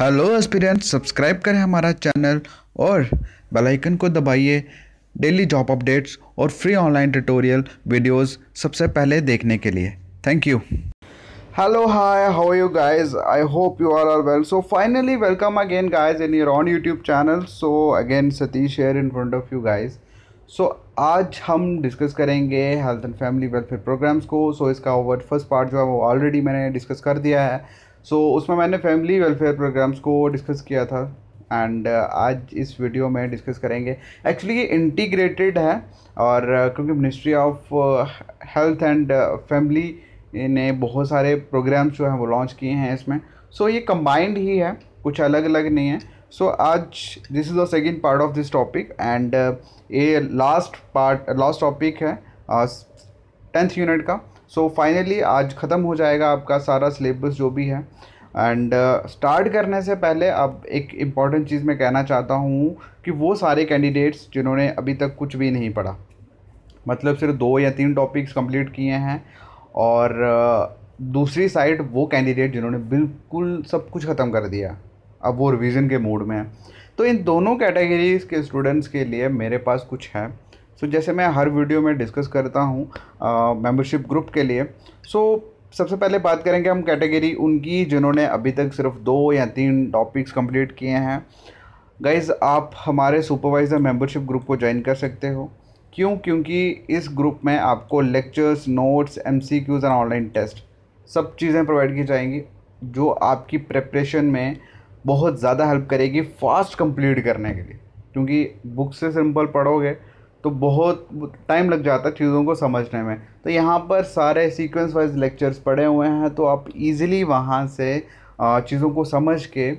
Hello aspirants, subscribe करें हमारा channel और बेल आइकन को दबाइए डेली जॉब अपडेट्स और फ्री ऑनलाइन ट्यूटोरियल वीडियोस सबसे पहले देखने के लिए। Thank you. Hello, hi, how are you guys? I hope you are well. So finally welcome again guys in your on YouTube channel. So again Satish here in front of you guys. So आज हम discuss करेंगे health and family welfare programs को। So इसका word first part जो है वो already मैंने discuss कर दिया है। सो उसमें मैंने फैमिली वेलफेयर प्रोग्राम्स को डिस्कस किया था एंड आज इस वीडियो में डिस्कस करेंगे। एक्चुअली ये इंटीग्रेटेड है और क्योंकि ministry of health and family ने बहुत सारे प्रोग्राम्स जो हैं वो लॉन्च किए हैं इसमें। सो ये कंबाइंड ही है, कुछ अलग अलग नहीं है। सो आज this is the second part of this topic and ये लास्ट टॉपिक है 10th यूनिट का। सो फाइनली आज ख़त्म हो जाएगा आपका सारा सिलेबस जो भी है। एंड स्टार्ट करने से पहले अब एक इम्पॉर्टेंट चीज़ मैं कहना चाहता हूँ कि वो सारे कैंडिडेट्स जिन्होंने अभी तक कुछ भी नहीं पढ़ा, मतलब सिर्फ 2 या 3 टॉपिक्स कंप्लीट किए हैं, और दूसरी साइड वो कैंडिडेट जिन्होंने बिल्कुल सब कुछ ख़त्म कर दिया, अब वो रिवीजन के मूड में है, तो इन दोनों कैटेगरीज़ के स्टूडेंट्स के लिए मेरे पास कुछ है। सो जैसे मैं हर वीडियो में डिस्कस करता हूँ मेंबरशिप ग्रुप के लिए। सो सबसे पहले बात करेंगे हम कैटेगरी उनकी जिन्होंने अभी तक सिर्फ 2 या 3 टॉपिक्स कंप्लीट किए हैं। गाइज़, आप हमारे सुपरवाइज़र मेंबरशिप ग्रुप को ज्वाइन कर सकते हो। क्यों? क्योंकि इस ग्रुप में आपको lectures, notes, MCQs and online test सब चीज़ें प्रोवाइड की जाएंगी जो आपकी प्रेपरेशन में बहुत ज़्यादा हेल्प करेगी फास्ट कंप्लीट करने के लिए। क्योंकि बुक से सिंपल पढ़ोगे तो बहुत टाइम लग जाता है चीज़ों को समझने में, तो यहाँ पर सारे सीक्वेंस वाइज लेक्चर्स पड़े हुए हैं, तो आप इजीली वहाँ से चीज़ों को समझ के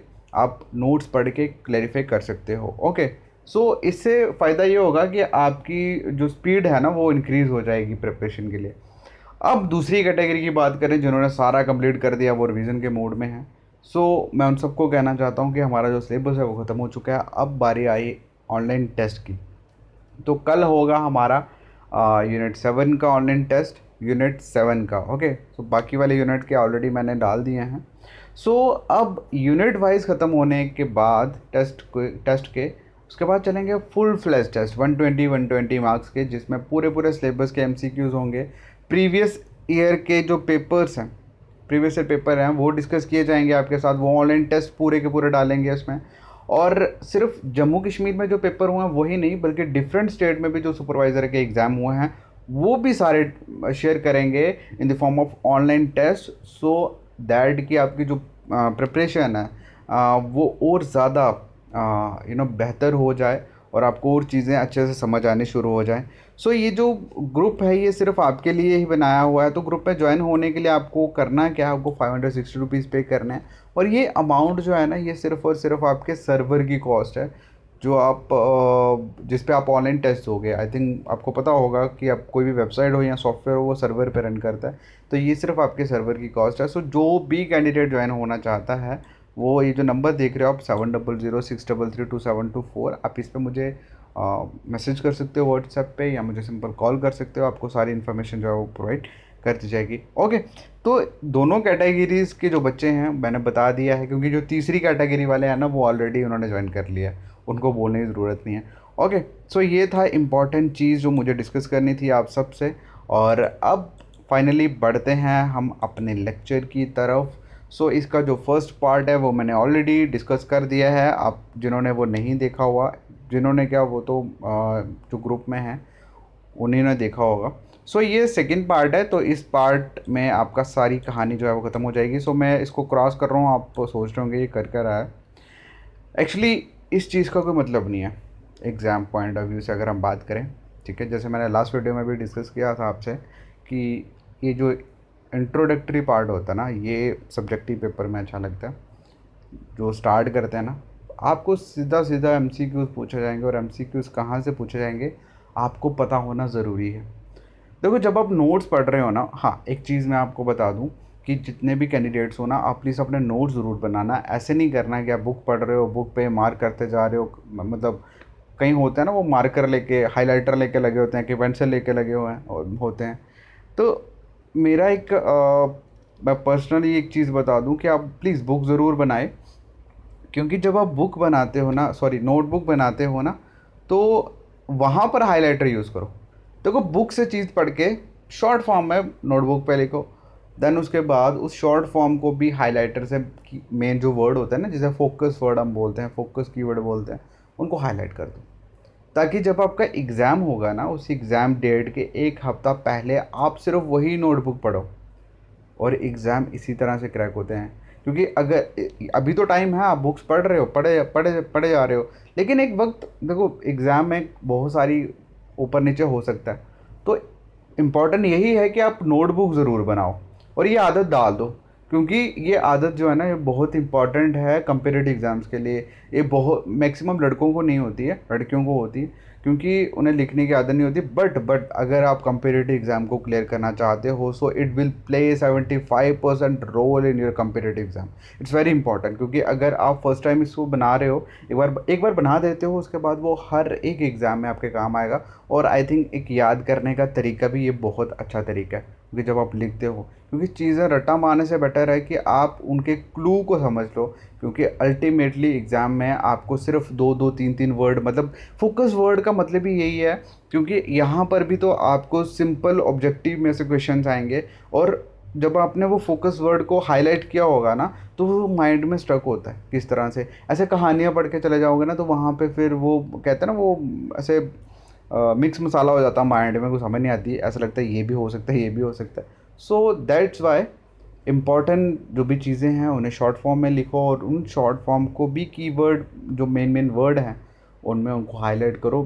आप नोट्स पढ़ के क्लैरिफाई कर सकते हो। ओके, सो इससे फ़ायदा ये होगा कि आपकी जो स्पीड है ना वो इंक्रीज़ हो जाएगी प्रिपरेशन के लिए। अब दूसरी कैटेगरी की बात करें जिन्होंने सारा कंप्लीट कर दिया, वो रिवीजन के मोड में है। सो मैं उन सबको कहना चाहता हूँ कि हमारा जो सिलेबस है वो ख़त्म हो चुका है, अब बारी आई ऑनलाइन टेस्ट की। तो कल होगा हमारा यूनिट 7 का ऑनलाइन टेस्ट, यूनिट 7 का। ओके, तो बाकी वाले यूनिट के ऑलरेडी मैंने डाल दिए हैं। सो अब यूनिट वाइज ख़त्म होने के बाद उसके बाद चलेंगे फुल फ्लैश टेस्ट 120 मार्क्स के, जिसमें पूरे सिलेबस के MCQs होंगे, प्रीवियस ईयर के जो पेपर्स हैं, प्रीवियस ईयर पेपर हैं वो डिस्कस किए जाएंगे आपके साथ। वो ऑनलाइन टेस्ट पूरे के पूरे डालेंगे उसमें, और सिर्फ जम्मू कश्मीर में जो पेपर हुए हैं वही नहीं बल्कि डिफरेंट स्टेट में भी जो सुपरवाइज़र के एग्ज़ाम हुए हैं वो भी सारे शेयर करेंगे in the form of online test, so that कि आपकी जो प्रिपरेशन है वो और ज़्यादा बेहतर हो जाए और आपको और चीज़ें अच्छे से समझ आनी शुरू हो जाए। सो ये जो ग्रुप है ये सिर्फ आपके लिए ही बनाया हुआ है। तो ग्रुप में ज्वाइन होने के लिए आपको करना क्या है, आपको 560 रुपीज़ पे करना है, और ये अमाउंट जो है ना ये सिर्फ़ और सिर्फ आपके सर्वर की कॉस्ट है जो आप जिस पे आप ऑनलाइन टेस्ट दोगे। आई थिंक आपको पता होगा कि आप कोई भी वेबसाइट हो या सॉफ्टवेयर हो वो सर्वर पर रन करता है, तो ये सिर्फ आपके सर्वर की कॉस्ट है। सो जो भी कैंडिडेट ज्वाइन होना चाहता है वो ये जो नंबर देख रहे हो आप 7006332724, आप इस पे मुझे मैसेज कर सकते हो व्हाट्सएप पे, या मुझे सिंपल कॉल कर सकते हो। आपको सारी इन्फॉर्मेशन जो है वो प्रोवाइड कर दी जाएगी। ओके, तो दोनों कैटेगरीज़ के जो बच्चे हैं मैंने बता दिया है, क्योंकि जो तीसरी कैटेगरी वाले हैं ना वो ऑलरेडी उन्होंने ज्वाइन कर लिया, उनको बोलने की ज़रूरत नहीं है। ओके, सो ये था इम्पॉर्टेंट चीज़ जो मुझे डिस्कस करनी थी आप सब से। और अब फाइनली बढ़ते हैं हम अपने लेक्चर की तरफ। सो इसका जो फर्स्ट पार्ट है वो मैंने ऑलरेडी डिस्कस कर दिया है। आप जिन्होंने वो नहीं देखा हुआ, जिन्होंने क्या वो तो जो ग्रुप में हैं उन्हीं ने देखा होगा। सो ये सेकंड पार्ट है, तो इस पार्ट में आपका सारी कहानी जो है वो ख़त्म हो जाएगी। सो मैं इसको क्रॉस कर रहा हूँ, आप सोच रहे होंगे ये कर क्या रहा है। एक्चुअली इस चीज़ का कोई मतलब नहीं है एग्ज़ाम पॉइंट ऑफ व्यू से अगर हम बात करें, ठीक है। जैसे मैंने लास्ट वीडियो में भी डिस्कस किया था आपसे कि ये जो इंट्रोडक्टरी पार्ट होता है ना ये सब्जेक्टिव पेपर में अच्छा लगता है। जो स्टार्ट करते हैं ना आपको सीधा सीधा MCQs पूछे जाएंगे, और MCQs कहाँ से पूछे जाएंगे आपको पता होना ज़रूरी है। देखो, जब आप नोट्स पढ़ रहे हो ना, हाँ एक चीज़ मैं आपको बता दूं कि जितने भी कैंडिडेट्स हो ना आप प्लीज़ अपने नोट्स ज़रूर बनाना। ऐसे नहीं करना कि आप बुक पढ़ रहे हो, बुक पे मार्क करते जा रहे हो। मतलब कहीं होता है ना वो मार्कर लेके, हाईलाइटर लेके लगे होते हैं, कि पेंसिल लेके लगे हुए हैं होते हैं। तो मेरा मैं पर्सनली एक चीज़ बता दूं कि आप प्लीज़ बुक ज़रूर बनाएं, क्योंकि जब आप बुक बनाते हो ना, सॉरी नोटबुक बनाते हो ना, तो वहाँ पर हाईलाइटर यूज़ करो। देखो बुक से चीज़ पढ़ के शॉर्ट फॉर्म में नोटबुक पे लिखो, देन उसके बाद उस शॉर्ट फॉर्म को भी हाईलाइटर से मेन जो वर्ड होता है ना, जिसे फोकस वर्ड हम बोलते हैं, फोकस कीवर्ड बोलते हैं, उनको हाईलाइट कर दो, ताकि जब आपका एग्ज़ाम होगा ना, उस एग्ज़ाम डेट के एक हफ़्ता पहले आप सिर्फ वही नोटबुक पढ़ो, और एग्ज़ाम इसी तरह से क्रैक होते हैं। क्योंकि अगर अभी तो टाइम है, आप बुक्स पढ़ रहे हो, पढ़े पढ़े पढ़े जा रहे हो, लेकिन एक वक्त देखो एग्ज़ाम में बहुत सारी ऊपर नीचे हो सकता है, तो इम्पॉर्टेंट यही है कि आप नोटबुक ज़रूर बनाओ और ये आदत डाल दो, क्योंकि ये आदत जो है ना, ये बहुत इंपॉर्टेंट है कम्पिटिटिव एग्ज़ाम्स के लिए। ये बहुत मैक्सिमम लड़कों को नहीं होती है, लड़कियों को होती है, क्योंकि उन्हें लिखने की आदत नहीं होती। बट अगर आप कम्पिटिटिव एग्ज़ाम को क्लियर करना चाहते हो, so it will play 75% role in your competitive exam. It's very important, क्योंकि अगर आप फर्स्ट टाइम इसको बना रहे हो, एक बार बना देते हो, उसके बाद वो हर एक एग्ज़ाम में आपके काम आएगा। और आई थिंक एक याद करने का तरीका भी ये बहुत अच्छा तरीका है, क्योंकि जब आप लिखते हो, क्योंकि चीज़ें रट्टा मारने से बेटर है कि आप उनके क्लू को समझ लो, क्योंकि अल्टीमेटली एग्ज़ाम में आपको सिर्फ दो तीन वर्ड, मतलब फोकस वर्ड का मतलब ही यही है, क्योंकि यहाँ पर भी तो आपको सिंपल ऑब्जेक्टिव में से क्वेश्चंस आएंगे, और जब आपने वो फोकस वर्ड को हाईलाइट किया होगा ना, तो वो माइंड में स्ट्रक होता है किस तरह से। ऐसे कहानियाँ पढ़ के चले जाओगे ना, तो वहाँ पर फिर वो कहते हैं ना, वो ऐसे मिक्स मसाला हो जाता है माइंड में, कुछ समझ नहीं आती, ऐसा लगता है ये भी हो सकता है, ये भी हो सकता है। सो दैट्स वाई इम्पॉर्टेंट जो भी चीज़ें हैं उन्हें शॉर्ट फॉर्म में लिखो, और उन शॉर्ट फॉर्म को भी कीवर्ड जो मेन वर्ड हैं उनमें उनको हाईलाइट करो।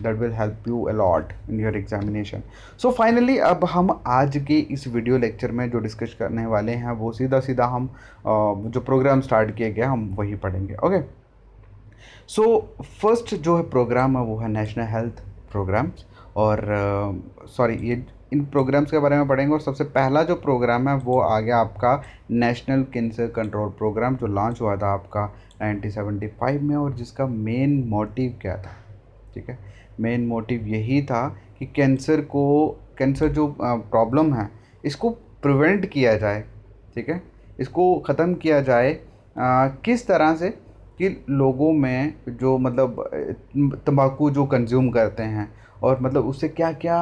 That will help you a lot in your examination. So finally अब हम आज के इस वीडियो लेक्चर में जो डिस्कस करने वाले हैं, वो सीधा हम जो प्रोग्राम स्टार्ट किए गए हम वही पढ़ेंगे। ओके, सो फर्स्ट जो है प्रोग्राम है वो है नेशनल हेल्थ प्रोग्राम्स, और सॉरी ये इन प्रोग्राम्स के बारे में पढ़ेंगे। और सबसे पहला जो प्रोग्राम है वो आ गया आपका नेशनल कैंसर कंट्रोल प्रोग्राम, जो लॉन्च हुआ था आपका 1975 में, और जिसका मेन मोटिव क्या था, ठीक है, मेन मोटिव यही था कि कैंसर जो प्रॉब्लम है इसको प्रिवेंट किया जाए, ठीक है, इसको ख़त्म किया जाए। किस तरह से कि लोगों में जो मतलब तंबाकू जो कंज्यूम करते हैं, और मतलब उससे क्या क्या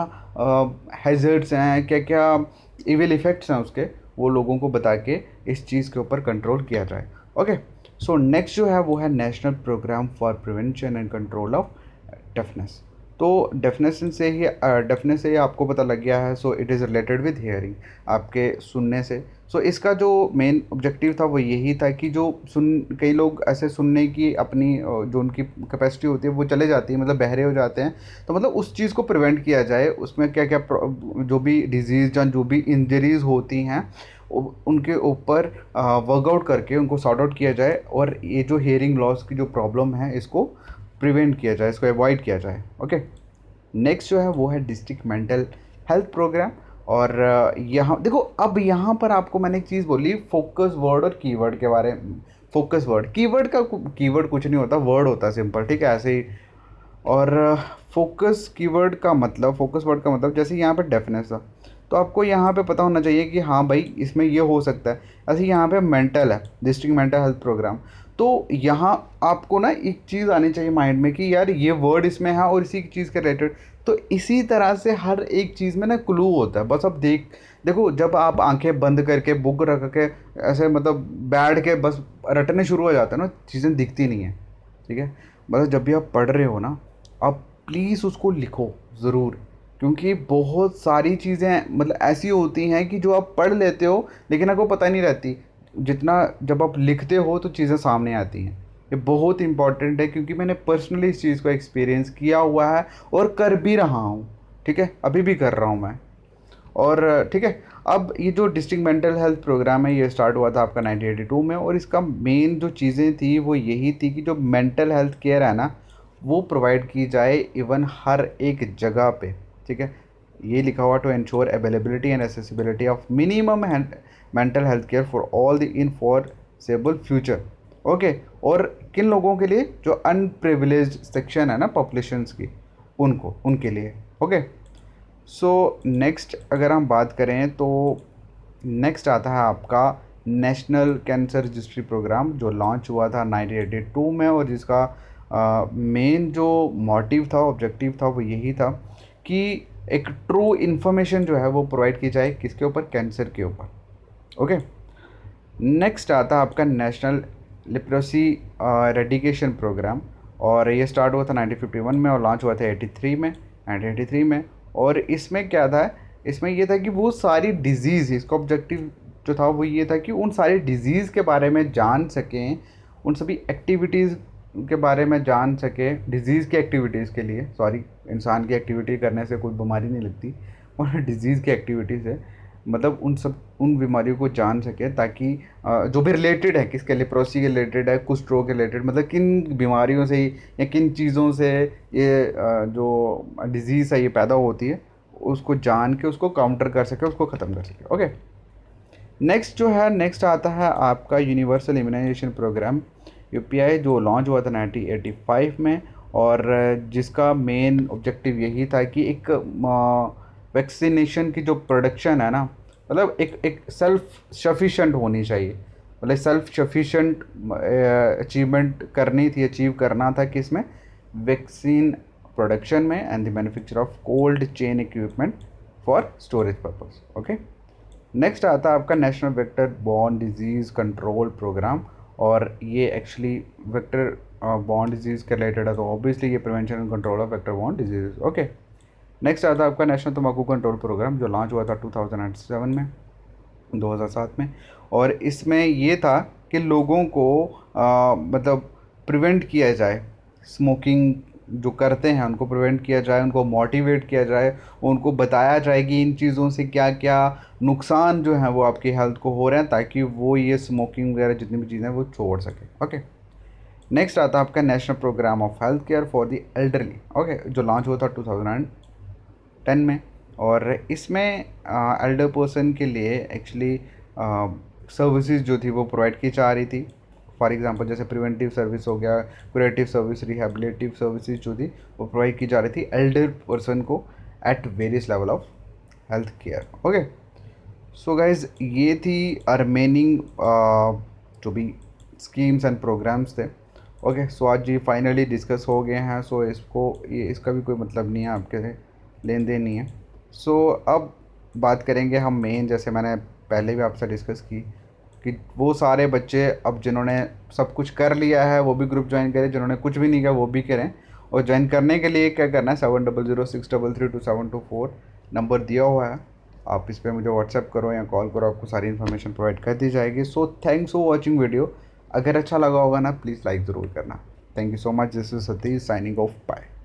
हैजर्ड्स हैं, क्या क्या इविल इफ़ेक्ट्स हैं उसके, वो लोगों को बता के इस चीज़ के ऊपर कंट्रोल किया जाए। ओके, सो नेक्स्ट जो है वो है national program for prevention and control of deafness. तो डेफनेस से ही आपको पता लग गया है। So it is related with hearing, आपके सुनने से। सो इसका जो मेन ऑब्जेक्टिव था वो यही था कि जो कई लोग ऐसे सुनने की अपनी जो उनकी कैपेसिटी होती है वो चले जाती है, मतलब बहरे हो जाते हैं, तो मतलब उस चीज़ को प्रिवेंट किया जाए। उसमें क्या क्या जो भी डिजीज़ या जो भी इंजरीज़ होती हैं उनके ऊपर वर्कआउट करके उनको सॉर्ट आउट किया जाए, और ये जो हियरिंग लॉस की जो प्रॉब्लम है इसको प्रिवेंट किया जाए, इसको अवॉइड किया जाए। ओके, नेक्स्ट जो है वो है डिस्ट्रिक्ट मेंटल हेल्थ प्रोग्राम, और यहाँ देखो अब यहाँ पर आपको मैंने एक चीज़ बोली फोकस वर्ड और कीवर्ड के बारे में। फोकस वर्ड, कीवर्ड कुछ नहीं होता, वर्ड होता है सिंपल, ठीक है, ऐसे ही। और फोकस वर्ड का मतलब जैसे यहाँ पर डेफिनेशन, तो आपको यहाँ पे पता होना चाहिए कि हाँ भाई इसमें ये हो सकता है, ऐसे यहाँ पे मेंटल है, डिस्ट्रिक्ट मेंटल हेल्थ प्रोग्राम। तो यहाँ आपको ना एक चीज़ आनी चाहिए माइंड में कि यार ये वर्ड इसमें है और इसी चीज़ के रिलेटेड, तो इसी तरह से हर एक चीज़ में ना क्लू होता है। बस अब देखो जब आप आंखें बंद करके बुक रख के ऐसे मतलब बैठ के बस रटने शुरू हो जाते हैं ना, चीज़ें दिखती नहीं है, ठीक है। बस जब भी आप पढ़ रहे हो ना, आप प्लीज़ उसको लिखो ज़रूर, क्योंकि बहुत सारी चीज़ें मतलब ऐसी होती हैं कि जो आप पढ़ लेते हो लेकिन आपको पता नहीं रहती, जितना जब आप लिखते हो तो चीज़ें सामने आती हैं। ये बहुत इंपॉर्टेंट है, क्योंकि मैंने पर्सनली इस चीज़ को एक्सपीरियंस किया हुआ है और कर भी रहा हूँ, ठीक है, अभी भी कर रहा हूँ मैं। और ठीक है, अब ये जो डिस्ट्रिक्ट मेंटल हेल्थ प्रोग्राम है ये स्टार्ट हुआ था आपका 1982 में, और इसका मेन जो चीज़ें थी वो यही थी कि जो मेंटल हेल्थ केयर है ना वो प्रोवाइड की जाए इवन हर एक जगह पर, ठीक है। ये लिखा हुआ to ensure availability and accessibility of minimum mental health care for all the इनफॉरसेबल future. Okay, और किन लोगों के लिए, जो अनप्रिविलेज्ड सेक्शन है ना पॉपुलेशंस की, उनके लिए। ओके, सो नेक्स्ट अगर हम बात करें तो नेक्स्ट आता है आपका नेशनल कैंसर रजिस्ट्री प्रोग्राम जो लॉन्च हुआ था 1982 में, और जिसका मेन जो मोटिव था, ऑब्जेक्टिव था, वो यही था कि एक ट्रू इन्फॉर्मेशन जो है वो प्रोवाइड की जाए किसके ऊपर, कैंसर के ऊपर। ओके, नेक्स्ट आता है आपका नेशनल लेप्रोसी रेडिकेशन प्रोग्राम, और ये स्टार्ट हुआ था 1951 में और लॉन्च हुआ था 1983 में। और इसमें क्या था, इसमें ये था कि वो सारी डिजीज़, इसका ऑब्जेक्टिव जो था वो ये था कि उन सारी डिजीज़ के बारे में जान सकें, उन सभी एक्टिविटीज़ के बारे में जान सकें, डिजीज़ की एक्टिविटीज़ के लिए, सॉरी, इंसान की एक्टिविटी करने से कोई बीमारी नहीं लगती और डिजीज़ की एक्टिविटीज़ है, मतलब उन बीमारियों को जान सके, ताकि जो भी रिलेटेड है, किसके, लेप्रोसी के रिलेटेड है, कुष्ठ रोग के रिलेटेड, मतलब किन बीमारियों से या किन चीज़ों से ये जो डिजीज़ है ये पैदा होती है, उसको जान के उसको काउंटर कर सके, उसको ख़त्म कर सके। ओके, नेक्स्ट जो है, नेक्स्ट आता है आपका यूनिवर्सल इम्यूनाइजेशन प्रोग्राम UPI, जो लॉन्च हुआ था 1985 में, और जिसका मेन ऑब्जेक्टिव यही था कि एक वैक्सीनेशन की जो प्रोडक्शन है ना, मतलब एक सेल्फ सफिशेंट होनी चाहिए, मतलब सेल्फ सफिशेंट अचीव करना था कि इसमें वैक्सीन प्रोडक्शन में and the manufacture of cold chain equipment for storage purpose. Okay, next आता है आपका national vector borne disease control program, और ये एक्चुअली वेक्टर बॉर्न डिजीज़ के रिलेटेड है, तो ऑब्वियसली ये prevention and control of vector borne disease. Okay, next आता है आपका नेशनल तम्बाकू कंट्रोल प्रोग्राम, जो लॉन्च हुआ था 2007 में, और इसमें ये था कि लोगों को मतलब प्रिवेंट किया जाए, स्मोकिंग जो करते हैं उनको प्रिवेंट किया जाए, उनको मोटिवेट किया जाए, उनको बताया जाए कि इन चीज़ों से क्या क्या नुकसान जो है वो आपकी हेल्थ को हो रहे हैं, ताकि वो ये स्मोकिंग वगैरह जितनी भी चीज़ें वो छोड़ सके। ओके, नेक्स्ट आता है आपका national program of health care for the elderly, okay, जो लॉन्च हुआ था 2010 में, और इसमें एल्डर पर्सन के लिए एक्चुअली सर्विसेज जो थी वो प्रोवाइड की जा रही थी। फॉर एग्जांपल जैसे प्रिवेंटिव सर्विस हो गया, क्यूरेटिव सर्विस, रिहेबिलिटिव सर्विसेज जो थी वो प्रोवाइड की जा रही थी एल्डर पर्सन को at various level of health care. Okay, so guys, ये थी रिमेनिंग जो भी स्कीम्स एंड प्रोग्राम्स थे। ओके, सो आज ये फाइनली डिस्कस हो गए हैं, सो इसका भी कोई मतलब नहीं है, आपके लेन देन नहीं है। सो अब बात करेंगे हम मेन, जैसे मैंने पहले भी आपसे डिस्कस की कि वो सारे बच्चे अब जिन्होंने सब कुछ कर लिया है वो भी ग्रुप ज्वाइन करें, जिन्होंने कुछ भी नहीं किया वो भी करें। और ज्वाइन करने के लिए क्या करना है, 7006332724 नंबर दिया हुआ है, आप इस पर मुझे व्हाट्सएप करो या कॉल करो, आपको सारी इन्फॉर्मेशन प्रोवाइड कर दी जाएगी। So thanks for watching video, अगर अच्छा लगा होगा ना प्लीज़ लाइक ज़रूर करना। Thank you so much, this is Satish signing off, bye.